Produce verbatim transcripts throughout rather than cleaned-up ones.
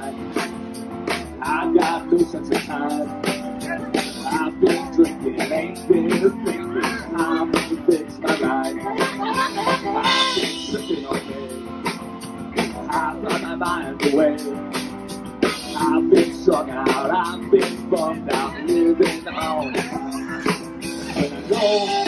time. I've got patience and time. I've been drinking, ain't been thinking. Time to fix my life. I've been slipping away. I've got my mind away. I've been strung out. I've been bummed out, living on. And I know.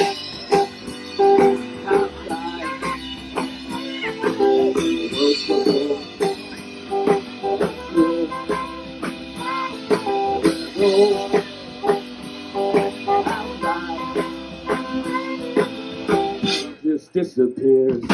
Just disappears.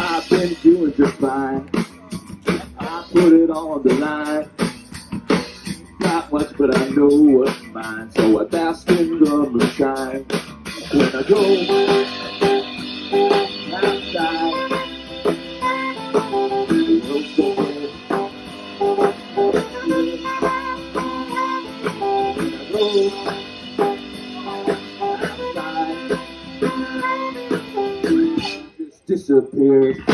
I've been doing just fine. I put it all on the line. Not much, but I know what's mine. So I bask in the moonshine. When I go outside, when I go outside, it just disappears.